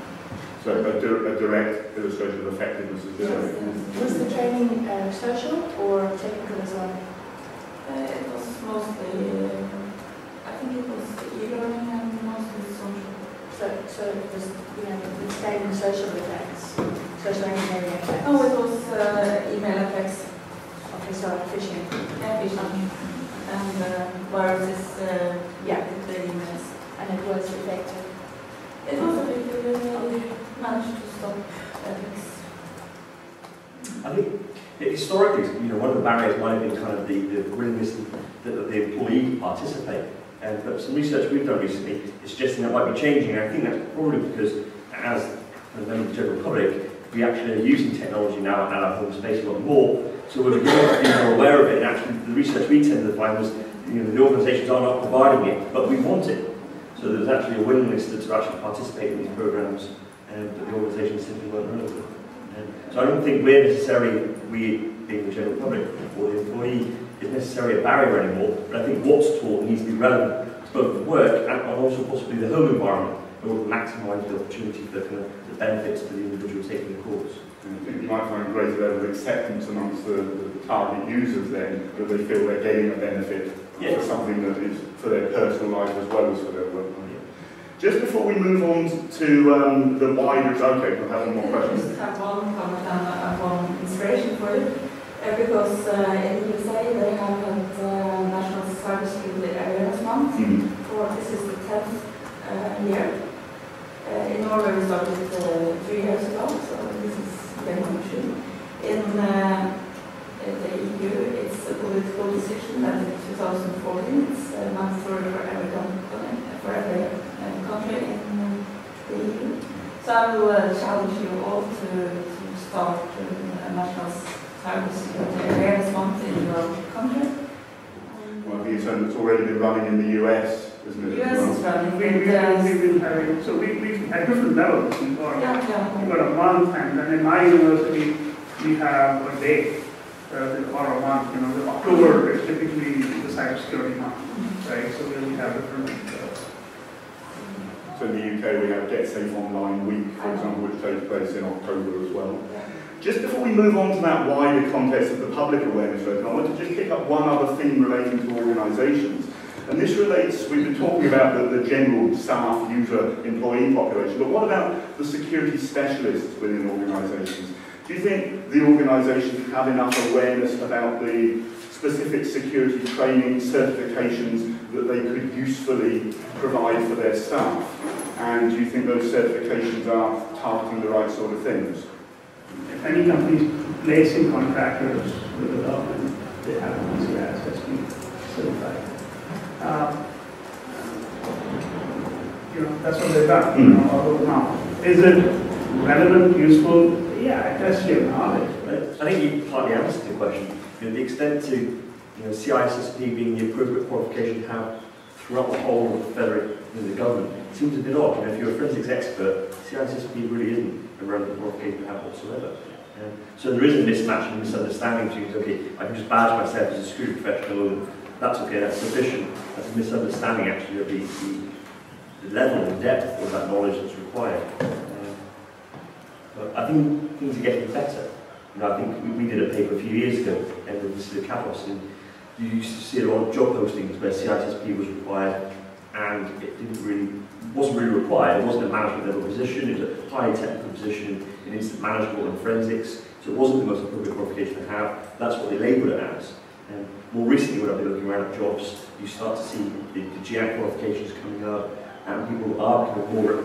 So a direct illustration of effectiveness is yes. Was the training social or technical as well? It was mostly, I think it was e-learning and mostly social. So it was the same social attacks, social engineering attacks? No, it was email attacks. Okay, so phishing. Yeah, phishing. And viruses, the emails. And it was effective. It was effective, we managed to stop ethics. I think historically, one of the barriers might have been kind of the willingness that the employee participate. And but some research we've done recently is suggesting that might be changing. And I think that's probably because, as a member of the general public, we actually are using technology now and our home space a lot more. So we're becoming more aware of it, and actually the research we tended to find was the organisations are not providing it, but we want it. So there's actually a willingness to actually participate in these programs, but the organisations simply weren't relevant. So I don't think we being the general public or the employee, is necessarily a barrier anymore, but I think what's taught needs to be relevant to both the work and also possibly the home environment, in order to maximise the opportunity for the benefits to the individual taking the course. I think you might find a greater level of acceptance amongst the target users then, that they feel they're getting a benefit for something that is for their personal life as well as for their work life. Just before we move on to the wider... Okay, we'll have one more question. I just have one comment and one inspiration for you, because in the USA they have had National Cybersecurity Awareness Month, for this is the 10th year. In Norway we started 3 years ago, so this is... In the EU, it's a political decision that in 2014 it's mandatory for every country in the EU. So I will challenge you all to start a national cybersecurity awareness month in your country. Well, I think it's already been running in the US, isn't it? US is running. We've been at different levels. We've got a month, and then in my university, we have a day or a month, you know, the October is typically the cybersecurity month, right? So we have different. So in the UK, we have Get Safe Online Week, for example, which takes place in October as well. Just before we move on to that wider context of the public awareness work, I want to just pick up one other theme relating to organisations. And this relates, we've been talking about the general staff, user, employee population, but what about the security specialists within organisations? Do you think the organisations have enough awareness about the specific security training, certifications that they could usefully provide for their staff? And do you think those certifications are targeting the right sort of things? If any company is placing contractors with the government, they have an BCS that's been certified. You know, that's what they've done, you know, although now. Is it relevant, useful? Yeah, it tests your knowledge, right? I think you partly answered the question. You know, the extent to, you know, CISSP being the appropriate qualification to have throughout the whole of the federate, you know, the government seems a bit odd. You know, if you're a forensics expert, CISSP really isn't a relevant qualification to have whatsoever. Yeah. So there is a mismatch and misunderstanding between, okay, I can just badge myself as a security professional and that's okay, that's sufficient. That's a misunderstanding actually of the level and depth of that knowledge that's required. But I think things are getting better. You know, I think we did a paper a few years ago, and this is a Kapos, and you used to see a lot of job postings where CISSP was required, and it didn't really, wasn't really required. It wasn't a management level position, it was a highly technical position in instant management and forensics, so it wasn't the most appropriate qualification to have. That's what they labelled it as. More recently, when I've been looking around at jobs, you start to see the GI qualifications coming up, and people are becoming more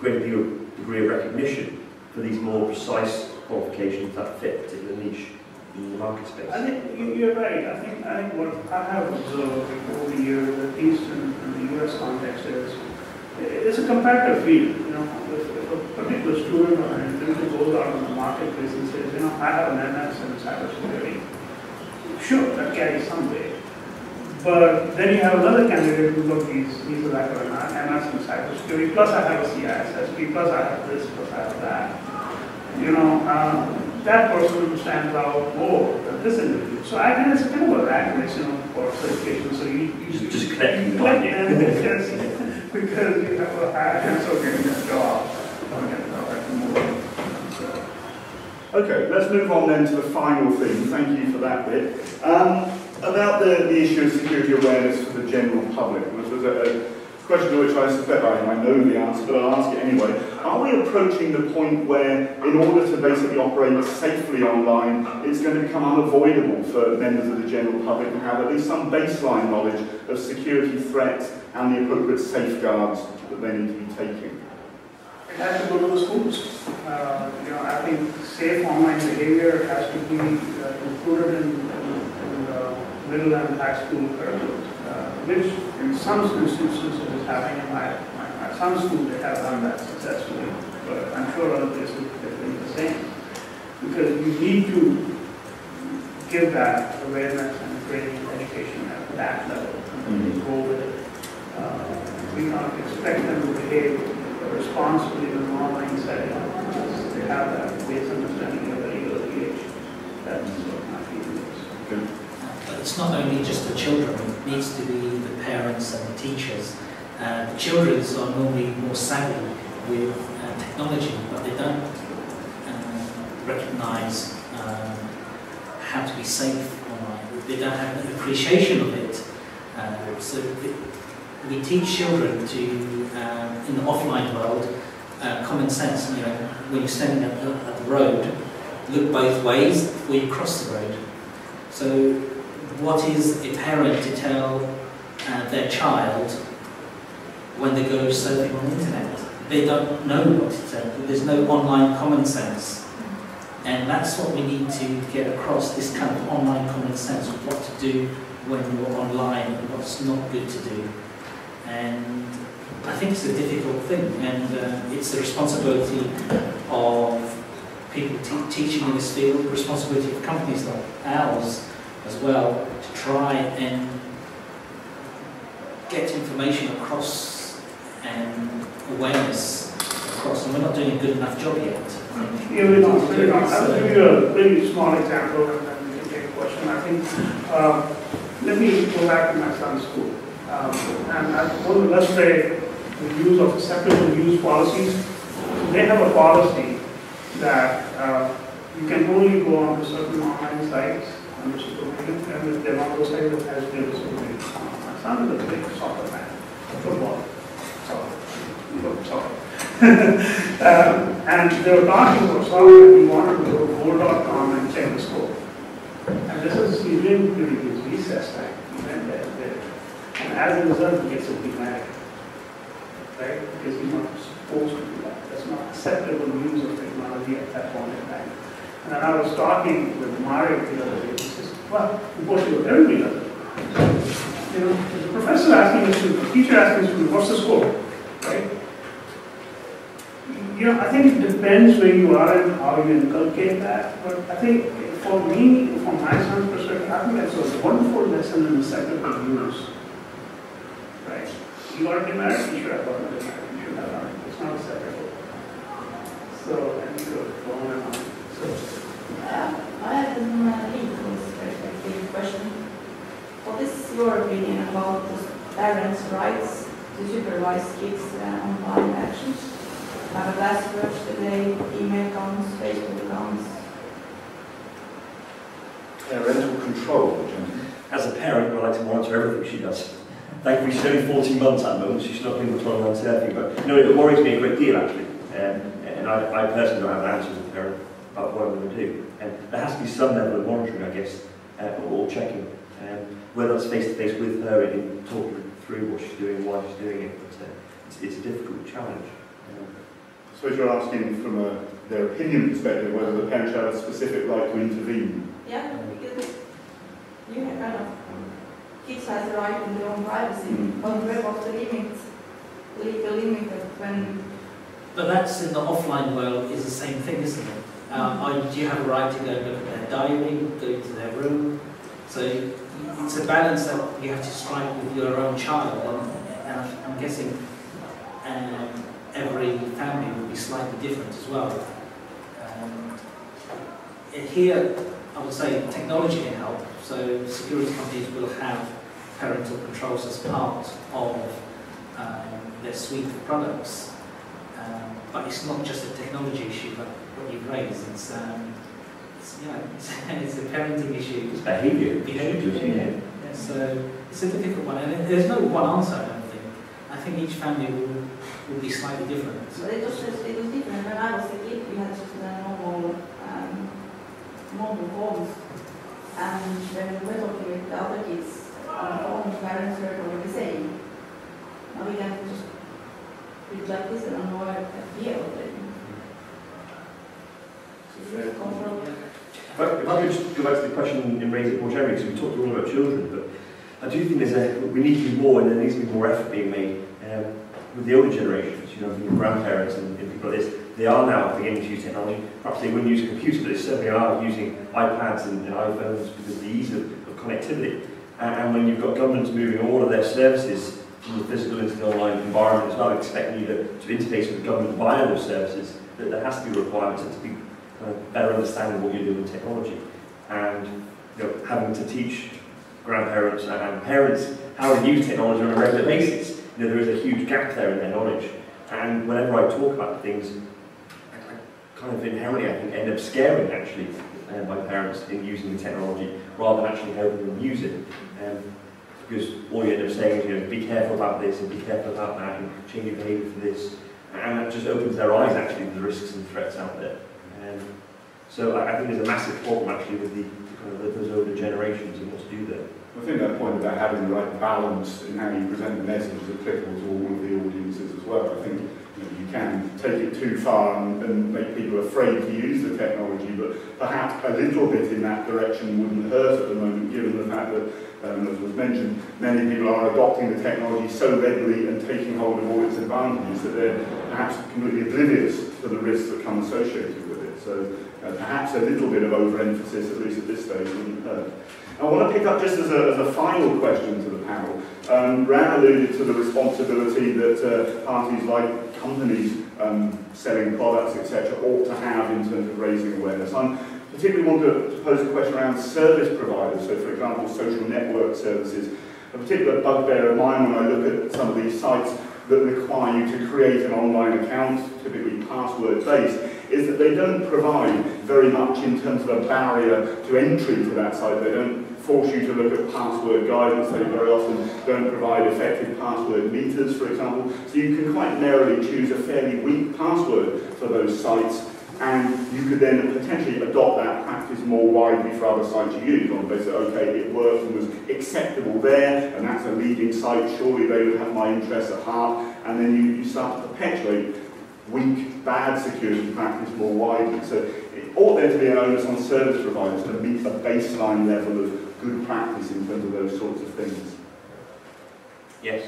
greater degree of recognition for these more precise qualifications that fit a particular niche in the market space. I think you're right. I think what I have observed over the years, at least in the US context, is it's a competitive field. You know, if a particular student or an individual goes out on the marketplace and says, you know, I have an MS in cybersecurity. Sure, that carries some weight. But then you have another candidate who look, he's a hacker and I'm in cybersecurity, plus I have a CISSP, plus I have this, plus I have that. You know, that person stands out more than this individual. So I think it's kind of a rat race, you know, for certification. So you just collect them because you have a high chance of getting a job. Okay, let's move on then to the final theme. Thank you for that bit. About the issue of security awareness for the general public, which was a question to which I suspect I know the answer, but I'll ask it anyway. Are we approaching the point where, in order to basically operate safely online, it's going to become unavoidable for members of the general public to have at least some baseline knowledge of security threats and the appropriate safeguards that they need to be taking? It has to go to the schools. You know, I think safe online behavior has to be included in the middle and high school curriculum, which in some instances is happening. In my some schools they have done that successfully, but I'm sure other places they're doing the same. Because you need to give that awareness and training and education at that level. And go with it. We can't expect them to behave responsibly in an online setting, because they have that base understanding of the legal age. That's what my feeling is. But it's not only just the children, it needs to be the parents and the teachers. The children are normally more savvy with technology, but they don't recognize how to be safe online. They don't have an appreciation of it. We teach children to, in the offline world, common sense. You know, when you're standing at the road, look both ways before you cross the road. So what is a parent to tell their child when they go surfing on the internet? They don't know what to tell them. There's no online common sense. And that's what we need to get across, this kind of online common sense of what to do when you're online and what's not good to do. And I think it's a difficult thing, and it's the responsibility of people teaching in this field, responsibility of companies like ours as well, to try and get information across and awareness across, and we're not doing a good enough job yet. Yeah, we're not. I'll give you a really small example, and then things. Let me go back to my son's school. And I want to illustrate the use of acceptable use policies. They have a policy that you can only go on to certain online sites and if they're on those sites that has been discriminated. My son is a big soccer fan, football, soccer. And they were talking about someone who wanted to go to goal.com and check the score. And this is even during his recess time. He went there. And as a result, he gets a denial. Right? Because he's not supposed to do that. That's not acceptable use of technology at that point in time. And then I was talking with Mario the other day. He says, well, of course you were very good at it. You know, the professor asking his student, the teacher asking his student, what's the score? Right? You know, I think it depends where you are and how you inculcate that. But I think for me, from my son's perspective, I think that's a wonderful lesson in acceptable use. Right? You got to be married, you should have gotten married. You should have married. It's not acceptable. So, and you go on and on. I have a legal perspective question. What is your opinion about parents' rights to supervise kids' online actions? Have a password today, email accounts, Facebook accounts. Parental control. As a parent, I like to monitor everything she does. Thankfully, she's only 14 months at the moment, she's not been controlling on surfing, but no, it worries me a great deal actually. And I personally don't have an answer as a parent about what I'm going to do. And there has to be some level of monitoring, I guess, or checking, whether it's face to face with her and talking through what she's doing, why she's doing it. But, it's a difficult challenge. So you're asking from their opinion perspective whether the parents have a specific right to intervene. Yeah, because you know, kind of kids have the right in their own privacy, but where was the limit? The limit of when. But that's in the offline world is the same thing, isn't it? Do you have a right to go and look at their diary, go into their room? So it's a balance that you have to strike with your own child, and I'm guessing. Every family would be slightly different as well. Here, I would say technology can help. So security companies will have parental controls as part of their suite of products. But it's not just a technology issue, but what you've raised, it's a parenting issue. It's behaviour. Behaviour. Yeah. So it's a difficult one, and there's no one answer. I don't think. I think each family will be slightly different. But it was different. When I was a kid, we had just normal phones. And when we were talking with the other kids, our own parents were probably saying, now we can just read like this and know a year of it. If I could just go back to the question in raising more generally, because we talked a lot about children, but I do think we need to do more, and there needs to be more effort being made. With the older generations, you know, from grandparents and people like this, they are now beginning to use technology. Perhaps they wouldn't use computers, but they certainly are using iPads and iPhones because of the ease of connectivity. And when you've got governments moving all of their services from the physical into the online environment as well, expecting you to interface with the government via those services, that there has to be requirements to be kind of better understanding what you're doing with technology. And you know, having to teach grandparents and parents how to use technology on a regular basis. You know, there is a huge gap there in their knowledge, and whenever I talk about things, I kind of inherently, I think, end up scaring actually my parents in using the technology rather than actually helping them use it, because all you end up saying is, you know, be careful about this and be careful about that and change your behaviour for this, and that just opens their eyes actually to the risks and threats out there. So I think there's a massive problem actually with those older generations and what to do there. I think that point about having the right balance in how you present the message is applicable to all of the audiences as well. I think you can take it too far and make people afraid to use the technology, but perhaps a little bit in that direction wouldn't hurt at the moment, given the fact that, as was mentioned, many people are adopting the technology so readily and taking hold of all its advantages that they're perhaps completely oblivious to the risks that come associated with it. So perhaps a little bit of overemphasis, at least at this stage, wouldn't hurt. I want to pick up just as a final question to the panel. Ran alluded to the responsibility that parties like companies selling products, etc., ought to have in terms of raising awareness. I'm Particularly want to pose a question around service providers, so for example social network services. A particular bugbear of mine when I look at some of these sites that require you to create an online account, typically password-based, is that they don't provide very much in terms of a barrier to entry to that site. They don't force you to look at password guidance. They very often don't provide effective password meters, for example. So you can quite narrowly choose a fairly weak password for those sites, and you could then potentially adopt that practice more widely for other sites you use on the basis that, okay, it worked and was acceptable there, and that's a leading site, surely they would have my interests at heart, and then you start to perpetuate weak, bad security practice more widely. So it ought there to be an onus on service providers to meet the baseline level of good practice in terms of those sorts of things. Yes.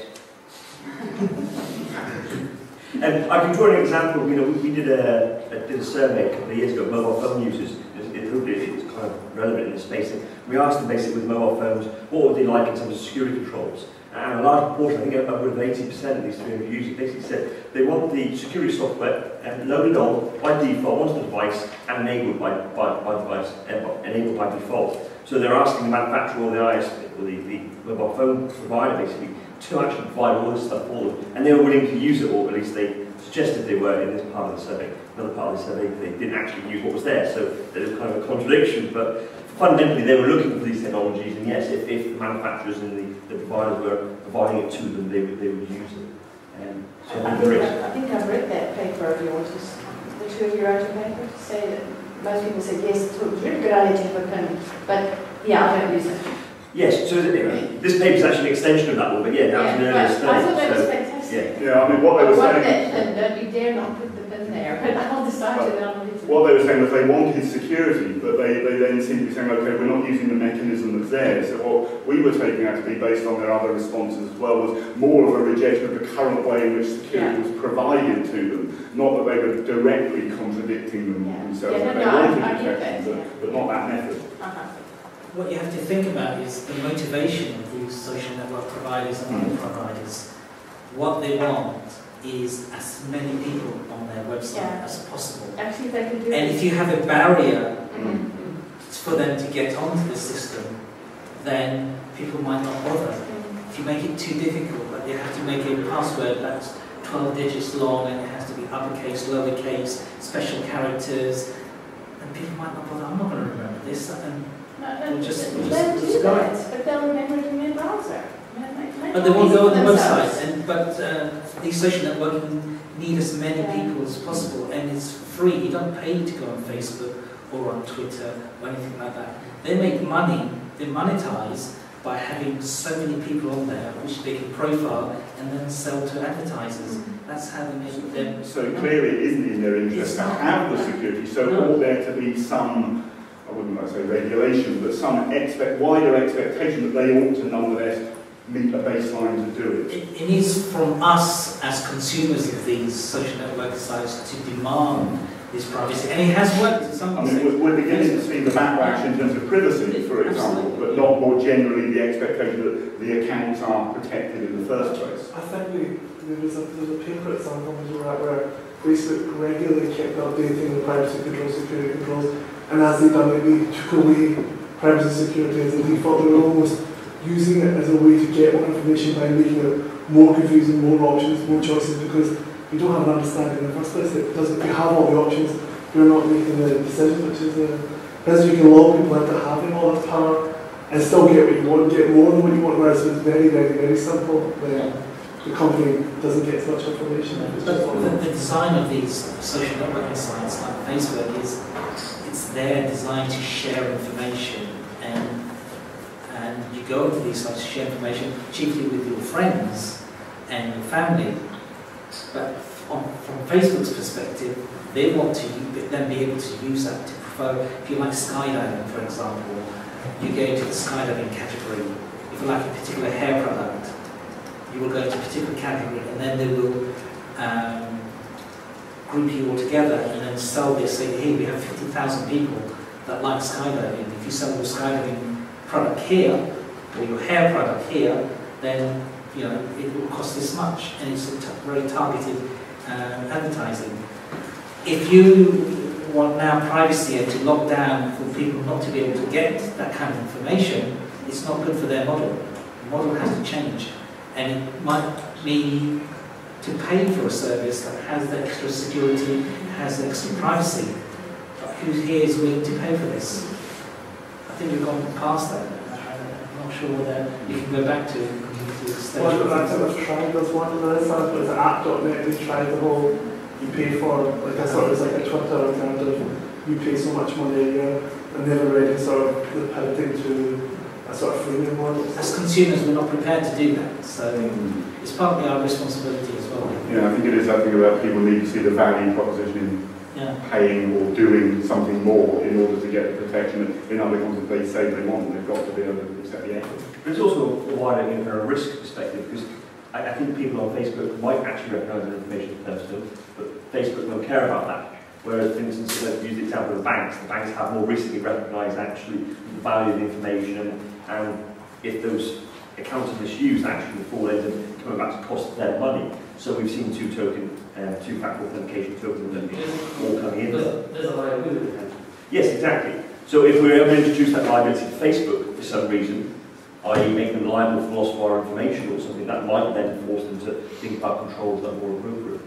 And I can draw an example. You know, we did a survey a couple of years ago of mobile phone users. It was kind of relevant in this space. And we asked them basically with mobile phones, what would they like in terms of security controls? And a large proportion, I think upwards of 80% of these 300 users basically said they want the security software loaded on by default onto the device and enabled by default. So they're asking the manufacturer or the IAS or the mobile phone provider basically to actually provide all this stuff for them, and they were willing to use it, or at least they suggested they were in this part of the survey. Another part of the survey, they didn't actually use what was there, so there was kind of a contradiction, but fundamentally they were looking for these technologies, and yes, if the manufacturers and the providers were providing it to them, they would use it. So I think I've read that paper of yours, the two of your own paper, to say that most people said yes, it's a really good idea to have a phone, but yeah, I don't use it. Yes, so this paper is actually an extension of that one, but yeah, that was an earlier study. I thought that was fantastic. Yeah, I mean, what they were saying... Don't you dare not put them in there, but I'll decide to them. What they were saying was they wanted security, but they then seemed to be saying, okay, we're not using the mechanism that's there. So what we were taking out to be, based on their other responses as well, was more of a rejection of the current way in which security was provided to them. Not that they were directly contradicting them themselves. Yeah, but not that method. What you have to think about is the motivation of these social network providers and other providers. What they want is as many people on their website as possible. Actually, they can do and if you have a barrier for them to get onto the system, then people might not bother. If you make it too difficult, like you have to make a password that's 12 digits long and it has to be uppercase, lowercase, special characters, and people might not bother. I'm not going to remember this. They'll just do that, but they'll remember it in their browser. But they won't go on the website. But these social networking need as many people as possible, and it's free. You don't pay to go on Facebook or on Twitter or anything like that. They make money. They monetize by having so many people on there, which they can profile and then sell to advertisers. That's how they make them. So clearly, it isn't in their interest to have the security. So ought there to be some, I wouldn't like to say regulation, but some wider expectation that they ought to nonetheless meet a baseline to do it. It is from us as consumers of these social network sites to demand this privacy, and it has worked to some extent. I mean, we're beginning to see the backlash in terms of privacy, for example, but not more generally the expectation that the accounts are protected in the first place. I think there's a paper at some point where Facebook regularly kept updating the privacy controls, security controls, and as they've done it, they took away privacy security as a default. They were almost using it as a way to get more information by making it more confusing, more options, more choices, because you don't have an understanding in the first place. If you have all the options, you're not making the decision, which is because you can lull people into having all that power and still get what you want, get more than what you want, whereas it's very, very, very simple. The company doesn't get as much information. The design of these social networking sites like Facebook is they're designed to share information, and you go to these sites to share information chiefly with your friends and your family. But from Facebook's perspective, they want to then be able to use that to prefer, if you like skydiving, for example, you go into the skydiving category. If you like a particular hair product, you will go into a particular category, and then they will group you all together and then sell this, say, here we have 50,000 people that like skydiving. If you sell your skydiving product here, or your hair product here, then you know it will cost this much, and it's very targeted advertising. If you what now Privacy Act to lock down for people not to be able to get that kind of information, it's not good for their model. The model has to change, and it might be to pay for a service that has the extra security, has the extra privacy. But who here is willing to pay for this? I think we've gone past that. I'm not sure whether you can go back to the stage. Well, that's tried. There's one on the other side, there's an app.net, we tried the whole, you pay for, like I thought it was like a Twitter kind of, you pay so much money a year, and never really sort of pivoting to a sort of freemium model. As consumers, we're not prepared to do that, so it's partly our responsibility as well. Yeah, I think it is something about people need to see the value proposition in paying or doing something more in order to get protection in other contexts they say they want, they've got to be able to accept the effort. But it's also a wider risk perspective, because I think people on Facebook might actually recognise that information for them still, but Facebook don't care about that. Whereas, for instance, if I use the example of the banks have more recently recognised actually the value of the information, and if those accounts are misused, actually fall into coming back to cost their money. So we've seen two-factor authentication tokens all coming in. There's a liability. Yes, exactly. So if we ever introduce that liability to Facebook for some reason, i.e. make them liable for loss of our information or something, that might then force them to think about controls that are more appropriate.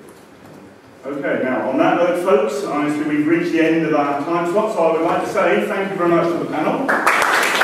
Okay, now on that note, folks, honestly, we've reached the end of our time slot, so I would like to say thank you very much to the panel.